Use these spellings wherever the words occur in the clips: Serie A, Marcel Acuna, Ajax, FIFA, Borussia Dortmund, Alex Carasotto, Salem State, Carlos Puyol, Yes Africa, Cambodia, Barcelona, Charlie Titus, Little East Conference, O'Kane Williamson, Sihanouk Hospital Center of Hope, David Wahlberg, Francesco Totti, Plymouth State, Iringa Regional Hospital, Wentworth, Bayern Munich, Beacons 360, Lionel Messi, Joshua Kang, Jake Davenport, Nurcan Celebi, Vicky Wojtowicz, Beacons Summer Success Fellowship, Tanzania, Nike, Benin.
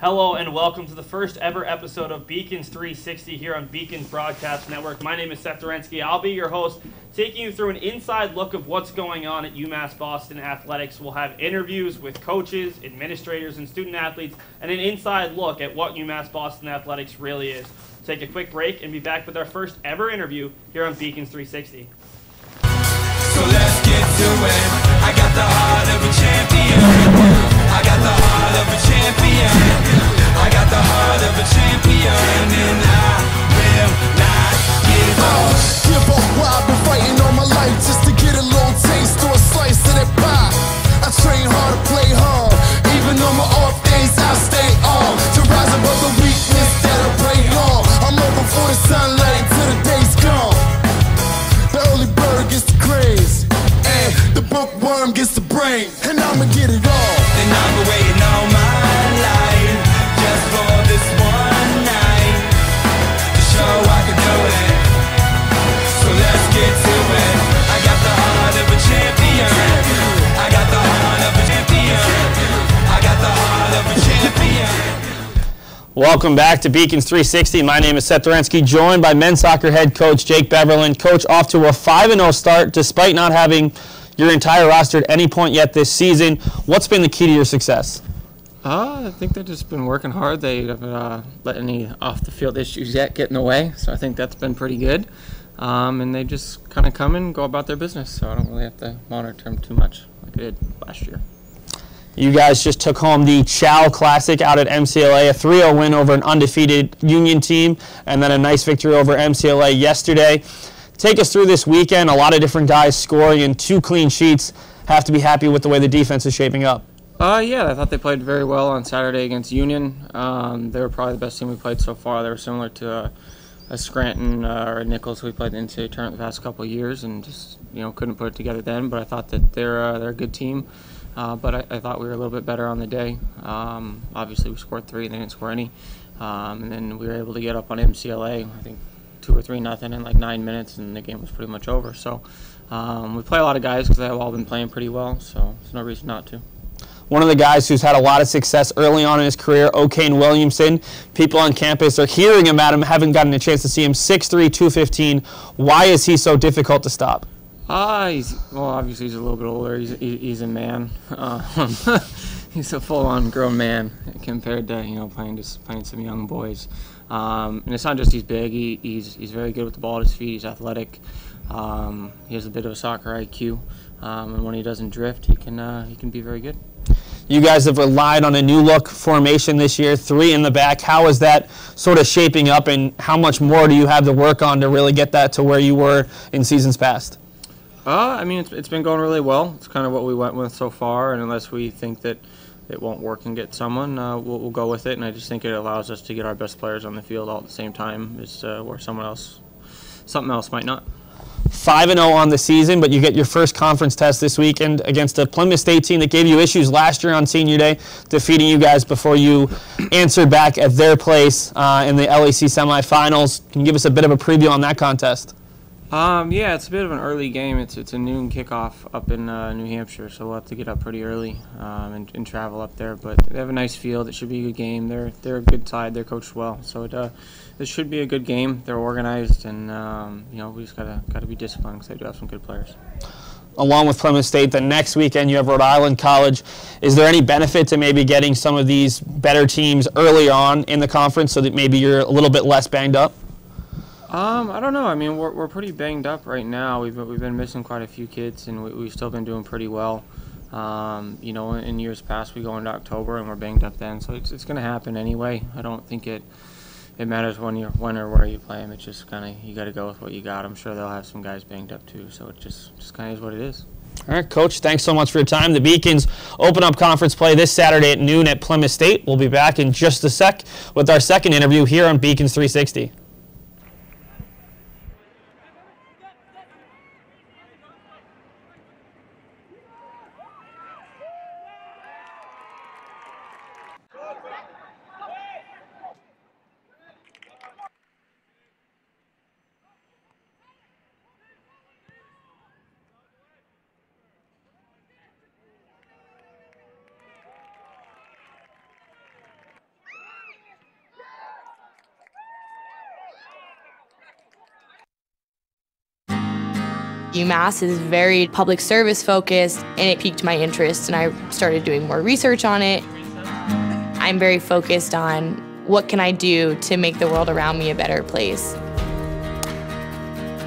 Hello and welcome to the first ever episode of Beacons 360 here on Beacons Broadcast Network. My name is Seth Orensky. I'll be your host, taking you through an inside look of what's going on at UMass Boston Athletics. We'll have interviews with coaches, administrators, and student athletes, and an inside look at what UMass Boston Athletics really is. Take a quick break and be back with our first ever interview here on Beacons 360. So let's get to it. I got the heart of a champion. I got the heart of a champion. I got the heart of a champion. And I will not give up. Give up, why? I've been fighting all my life just to get a little taste or a slice of that pie. I train hard to play hard. Even on my off days, I stay on. To rise above the weakness that I bring on. I'm open for the sunlight till the day's gone. The early bird gets the craze, and the bookworm gets the brain. And I'ma get it all. And I've been waiting all my life just for this one night to show I can do it. So let's get to it. I got the heart of a champion. I got the heart of a champion. I got the heart of a champion. Welcome back to Beacons 360. My name is Seth Orensky, joined by men's soccer head coach Jake Beverlin. Coach, off to a 5-0 start despite not having your entire roster at any point yet this season. What's been the key to your success? I think they've just been working hard. They haven't let any off-the-field issues yet get in the way, so I think that's been pretty good. And they just kind of come and go about their business, so I don't really have to monitor them too much like I did last year. You guys just took home the Chow Classic out at MCLA, a 3-0 win over an undefeated Union team, and then a nice victory over MCLA yesterday. Take us through this weekend. A lot of different guys scoring and 2 clean sheets. Have to be happy with the way the defense is shaping up. Yeah, I thought they played very well on Saturday against Union. They were probably the best team we played so far. They were similar to a Scranton or a Nichols we played in the NCAA tournament the past couple of years, and just couldn't put it together then. But I thought that they're a good team. But I thought we were a little bit better on the day. Obviously, we scored 3 and they didn't score any. And then we were able to get up on MCLA, I think 2 or 3-0 in like 9 minutes, and the game was pretty much over. So we play a lot of guys because they've all been playing pretty well, so there's no reason not to. One of the guys who's had a lot of success early on in his career, O'Kane Williamson. People on campus are hearing about him, haven't gotten a chance to see him. 6'3", 215. Why is he so difficult to stop? Obviously he's a little bit older. He's a man. He's a full-on grown man compared to playing some young boys. And it's not just he's big. He's very good with the ball at his feet. He's athletic. He has a bit of a soccer IQ. And when he doesn't drift, he can be very good. You guys have relied on a new look formation this year, 3 in the back. How is that sort of shaping up, and how much more do you have to work on to really get that to where you were in seasons past? I mean, it's been going really well. It's kind of what we went with so far, and unless we think that it won't work and get someone, we'll go with it. And I just think it allows us to get our best players on the field all at the same time, where something else might not. 5-0 on the season, but you get your first conference test this weekend against a Plymouth State team that gave you issues last year on Senior Day, defeating you guys before you answered back at their place in the LAC semifinals. Can you give us a bit of a preview on that contest? Yeah, it's a bit of an early game. It's a noon kickoff up in New Hampshire, so we'll have to get up pretty early and travel up there. But they have a nice field. It should be a good game. They're a good side. They're coached well, so it should be a good game. They're organized, and we just gotta be disciplined because they do have some good players. Along with Plymouth State, the next weekend you have Rhode Island College. Is there any benefit to maybe getting some of these better teams early on in the conference so that maybe you're a little bit less banged up? I don't know. I mean, we're pretty banged up right now. We've been missing quite a few kids, and we've still been doing pretty well. In years past, we go into October and we're banged up then, so it's going to happen anyway. I don't think it matters when or where you play them. It's just kind of you got to go with what you got. I'm sure they'll have some guys banged up too, so it just kind of is what it is. All right, Coach, thanks so much for your time. The Beacons open up conference play this Saturday at noon at Plymouth State. We'll be back in just a sec with our second interview here on Beacons 360. UMass is very public service focused, and it piqued my interest, and I started doing more research on it. I'm very focused on what can I do to make the world around me a better place.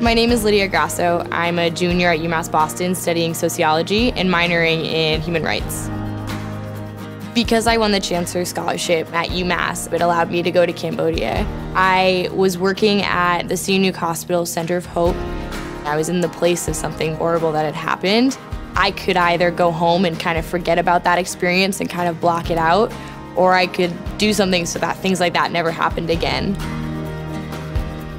My name is Lydia Grasso. I'm a junior at UMass Boston studying sociology and minoring in human rights. Because I won the Chancellor Scholarship at UMass, it allowed me to go to Cambodia. I was working at the Sihanouk Hospital Center of Hope. I was in the place of something horrible that had happened. I could either go home and kind of forget about that experience and kind of block it out, or I could do something so that things like that never happened again.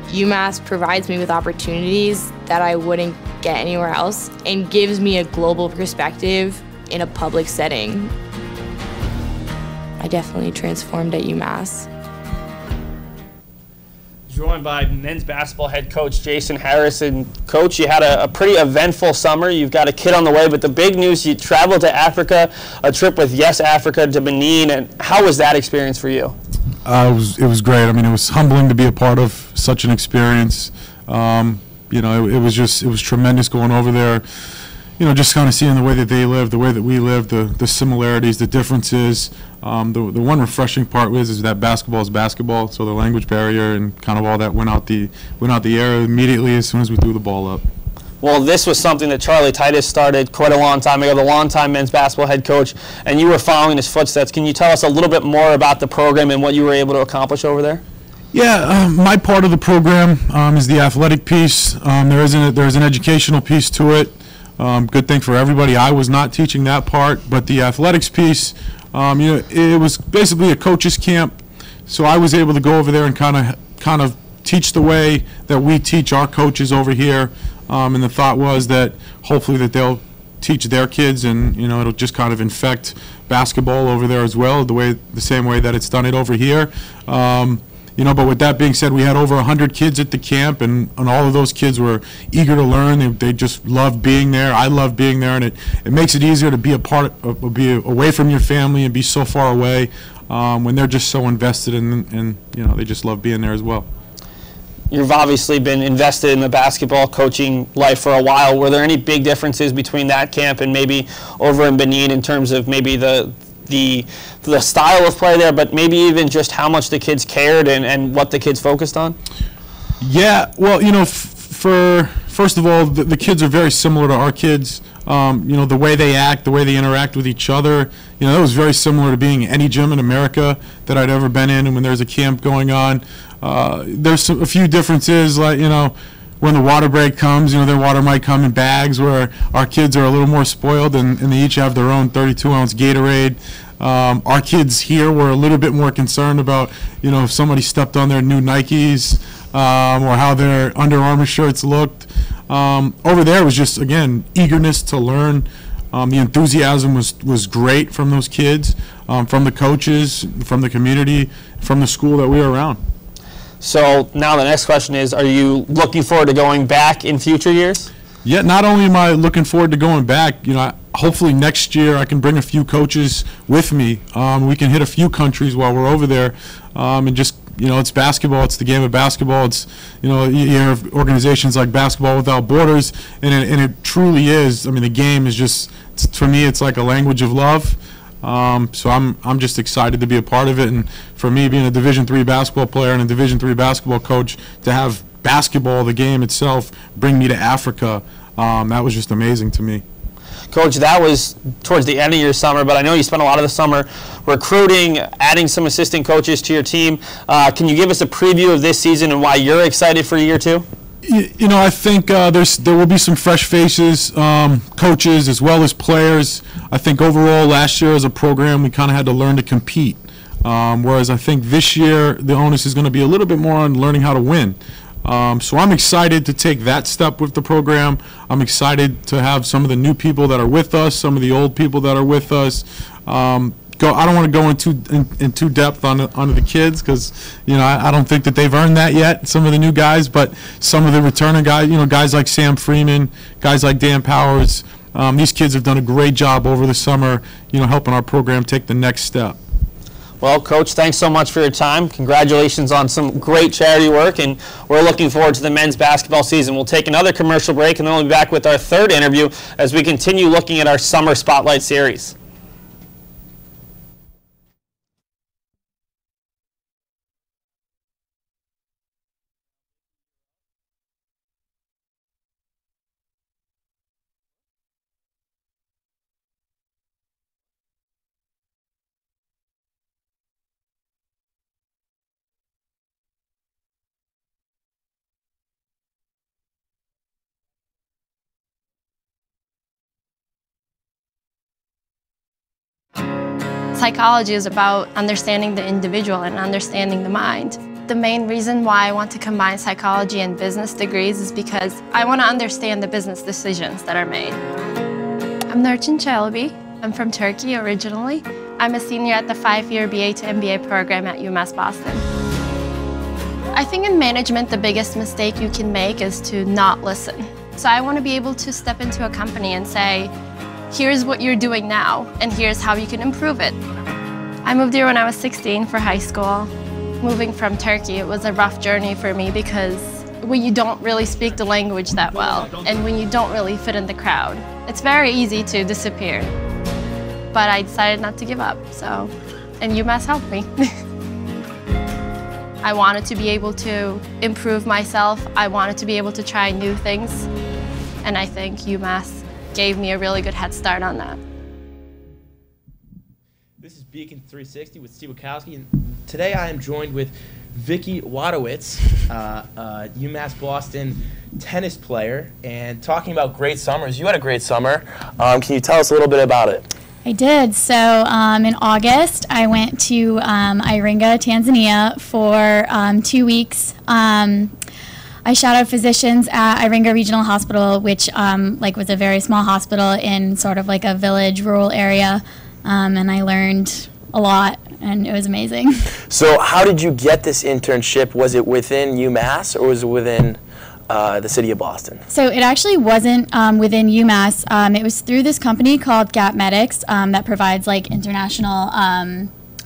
UMass provides me with opportunities that I wouldn't get anywhere else and gives me a global perspective in a public setting. I definitely transformed at UMass. Joined by men's basketball head coach Jason Harrison. Coach, you had a pretty eventful summer. You've got a kid on the way, but the big news, you traveled to Africa, a trip with Yes Africa to Benin, and how was that experience for you? It was great. I mean, it was humbling to be a part of such an experience. You know, it was tremendous going over there. You know, just kind of seeing the way that they live, the way that we live, the similarities, the differences. The one refreshing part is that basketball is basketball, so the language barrier and kind of all that went out the air immediately as soon as we threw the ball up. Well, this was something that Charlie Titus started quite a long time ago, the longtime men's basketball head coach, and you were following his footsteps. Can you tell us a little bit more about the program and what you were able to accomplish over there? Yeah, my part of the program is the athletic piece. There is an educational piece to it. Good thing for everybody, I was not teaching that part, but the athletics piece, you know, it was basically a coach's camp, so I was able to go over there and kind of teach the way that we teach our coaches over here, and the thought was that hopefully that they'll teach their kids, and you know, it'll just kind of infect basketball over there as well, the same way that it's done it over here. You know, but with that being said, we had over 100 kids at the camp, and all of those kids were eager to learn. They just loved being there. I loved being there, and it makes it easier to be be away from your family and be so far away when they're just so invested in, and you know, they just love being there as well. You've obviously been invested in the basketball coaching life for a while. Were there any big differences between that camp and maybe over in Benin in terms of maybe the style of play there, but maybe even just how much the kids cared and what the kids focused on? Yeah, well, you know, first of all, the kids are very similar to our kids. You know, the way they act, the way they interact with each other, you know, that was very similar to being any gym in America that I'd ever been in. And when there's a camp going on, there's a few differences, like, you know, when the water break comes, you know, their water might come in bags, where our kids are a little more spoiled, and they each have their own 32-ounce Gatorade. Our kids here were a little bit more concerned about, you know, if somebody stepped on their new Nikes or how their Under Armour shirts looked. Over there was just, again, eagerness to learn. The enthusiasm was great from those kids, from the coaches, from the community, from the school that we were around. So now the next question is, are you looking forward to going back in future years? Yeah, not only am I looking forward to going back, you know, hopefully next year I can bring a few coaches with me. We can hit a few countries while we're over there, and just, you know, it's basketball, it's the game of basketball. It's, you know, you hear of organizations like Basketball Without Borders, and it truly is. I mean, the game is just, for me, it's like a language of love. So I'm just excited to be a part of it, and for me, being a Division III basketball player and a Division III basketball coach, to have basketball, the game itself, bring me to Africa, that was just amazing to me. Coach, that was towards the end of your summer, but I know you spent a lot of the summer recruiting, adding some assistant coaches to your team. Can you give us a preview of this season and why you're excited for year two? You know, I think there will be some fresh faces, coaches as well as players. I think overall last year as a program we kind of had to learn to compete, whereas I think this year the onus is going to be a little bit more on learning how to win. So I'm excited to take that step with the program. I'm excited to have some of the new people that are with us, some of the old people that are with us. I don't want to go into depth on the kids, because you know, I don't think that they've earned that yet, some of the new guys, but some of the returning guys, you know, guys like Sam Freeman, guys like Dan Powers, these kids have done a great job over the summer, you know, helping our program take the next step. Well, Coach, thanks so much for your time. Congratulations on some great charity work, and we're looking forward to the men's basketball season. We'll take another commercial break, and then we'll be back with our third interview as we continue looking at our Summer Spotlight Series. Psychology is about understanding the individual and understanding the mind. The main reason why I want to combine psychology and business degrees is because I want to understand the business decisions that are made. I'm Nurcan Celebi. I'm from Turkey originally. I'm a senior at the 5-year BA to MBA program at UMass Boston. I think in management, the biggest mistake you can make is to not listen. So I want to be able to step into a company and say, here's what you're doing now, and here's how you can improve it. I moved here when I was 16 for high school. Moving from Turkey, it was a rough journey for me because you don't really speak the language that well, and when you don't really fit in the crowd, it's very easy to disappear. But I decided not to give up, so, and UMass helped me. I wanted to be able to improve myself. I wanted to be able to try new things, and I think UMass gave me a really good head start on that. This is Beacons 360 with Steve Witkowski, and today I am joined with Vicky Wojtowicz, UMass Boston tennis player, and talking about great summers. You had a great summer. Can you tell us a little bit about it? I did. So in August, I went to Iringa, Tanzania for 2 weeks. I shadowed physicians at Iringa Regional Hospital, which was a very small hospital in sort of like a village, rural area, and I learned a lot, and it was amazing. So how did you get this internship? Was it within UMass, or was it within the city of Boston? So it actually wasn't within UMass. It was through this company called Gapmedics that provides like international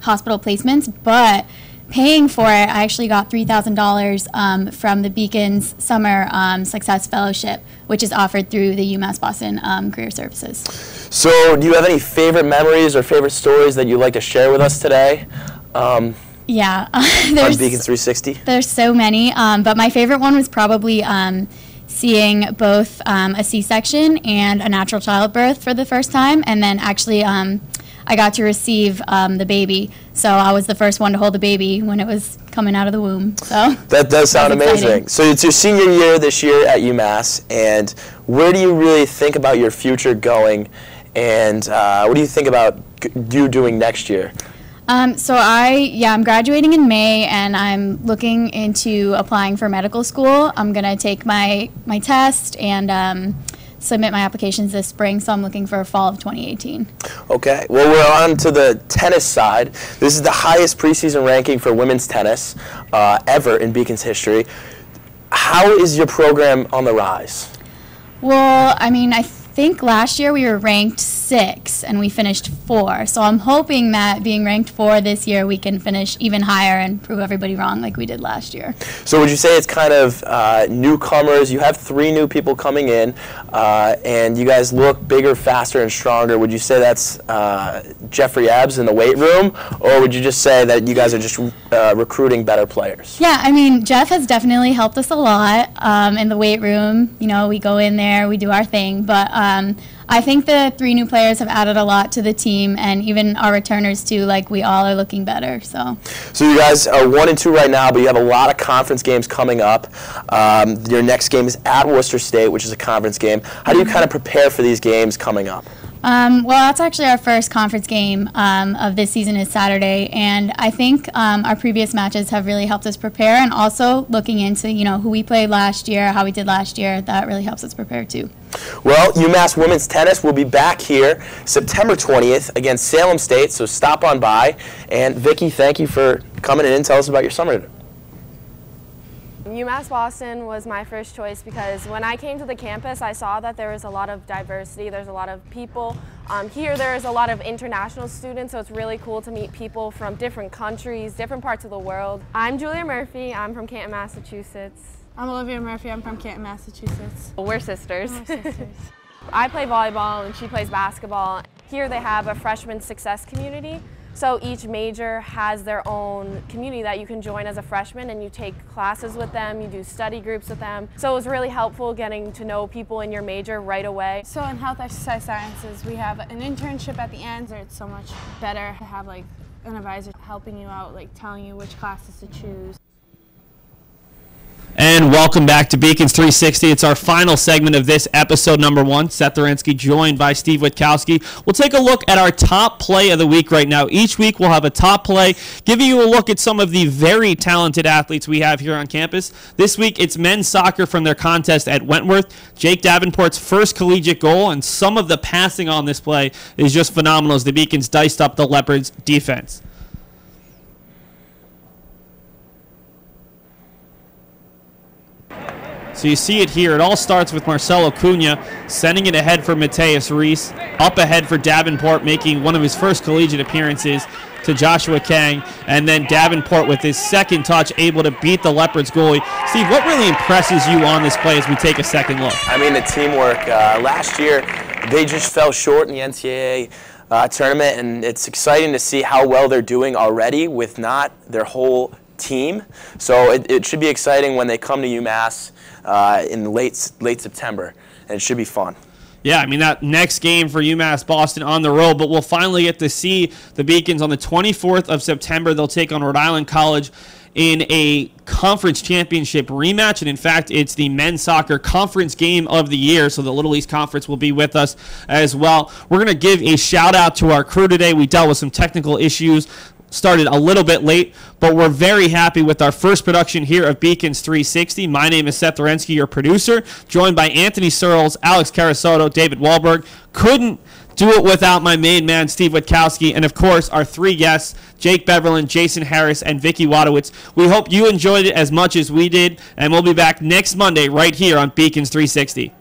hospital placements, but paying for it, I actually got $3,000 from the Beacons Summer Success Fellowship, which is offered through the UMass Boston Career Services. So do you have any favorite memories or favorite stories that you'd like to share with us today? Yeah. There's, on Beacons 360? There's so many, but my favorite one was probably seeing both a C-section and a natural childbirth for the first time, and then actually I got to receive the baby, so I was the first one to hold the baby when it was coming out of the womb. So that does sound amazing. So it's your senior year this year at UMass, and where do you really think about your future going, and what do you think about you doing next year? I'm graduating in May, and I'm looking into applying for medical school. I'm gonna take my test and submit my applications this spring, so I'm looking for fall of 2018. Okay, well, we're on to the tennis side. This is the highest preseason ranking for women's tennis ever in Beacons history. How is your program on the rise? Well, I mean, I think last year we were ranked 6 and we finished 4, so I'm hoping that being ranked 4 this year we can finish even higher and prove everybody wrong like we did last year. So would you say it's kind of newcomers? You have 3 new people coming in, and you guys look bigger, faster, and stronger. Would you say that's Jeffrey Ebs in the weight room, or would you just say that you guys are just recruiting better players? Yeah, I mean, Jeff has definitely helped us a lot in the weight room. You know, we go in there, we do our thing, but I think the 3 new players have added a lot to the team, and even our returners too. Like, we all are looking better. So you guys are 1-2 right now, but you have a lot of conference games coming up. Your next game is at Worcester State, which is a conference game. How do you kind of prepare for these games coming up? Well, that's actually our first conference game of this season is Saturday, and I think our previous matches have really helped us prepare, and also looking into, you know, who we played last year, how we did last year. That really helps us prepare too. Well, UMass Women's Tennis will be back here September 20th against Salem State, so stop on by. And Vicky, thank you for coming in and tell us about your summer. UMass Boston was my first choice because when I came to the campus, I saw that there was a lot of diversity. There's a lot of people. Here there is a lot of international students, so it's really cool to meet people from different countries, different parts of the world. I'm Julia Murphy. I'm from Canton, Massachusetts. I'm Olivia Murphy. I'm from Canton, Massachusetts. We're sisters. We're sisters. I play volleyball and she plays basketball. Here they have a freshman success community. So each major has their own community that you can join as a freshman, and you take classes with them, you do study groups with them. So it was really helpful getting to know people in your major right away. So in health exercise sciences, we have an internship at the end, so it's so much better to have like an advisor helping you out, like telling you which classes to choose. And welcome back to Beacons 360. It's our final segment of this episode number one. Seth Orensky joined by Steve Witkowski. We'll take a look at our top play of the week right now. Each week we'll have a top play, giving you a look at some of the very talented athletes we have here on campus. This week it's men's soccer from their contest at Wentworth. Jake Davenport's first collegiate goal, and some of the passing on this play is just phenomenal as the Beacons diced up the Leopards' defense. So you see it here. It all starts with Marcel Acuna sending it ahead for Mateus Reese, up ahead for Davenport, making one of his first collegiate appearances, to Joshua Kang, and then Davenport with his second touch able to beat the Leopards goalie. Steve, what really impresses you on this play as we take a second look? I mean, the teamwork. Last year, they just fell short in the NCAA tournament, and it's exciting to see how well they're doing already with not their whole team. So it should be exciting when they come to UMass in late September, and it should be fun. Yeah, I mean, that next game for UMass Boston on the road, but we'll finally get to see the Beacons on the 24th of September. They'll take on Rhode Island College in a conference championship rematch, and in fact it's the men's soccer conference game of the year, so the Little East Conference will be with us as well. We're going to give a shout out to our crew today. We dealt with some technical issues, started a little bit late, but we're very happy with our first production here of Beacons 360. My name is Seth Orensky, your producer, joined by Anthony Searles, Alex Carasotto, David Wahlberg. Couldn't do it without my main man, Steve Witkowski, and of course our three guests, Jake Beverlin, Jason Harris, and Vicky Wojtowicz. We hope you enjoyed it as much as we did, and we'll be back next Monday right here on Beacons 360.